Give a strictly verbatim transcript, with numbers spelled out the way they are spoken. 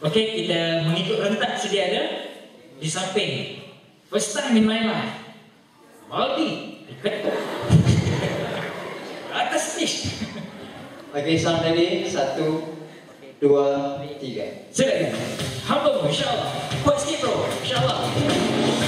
Okey, kita mengikut rentak sedia ada di samping. First time in my life, Maldi, atas stage. Okey, sound tadi satu, dua, tiga. Silakan. Hambamu, insya Allah. Kuat sikit bro, insya Allah.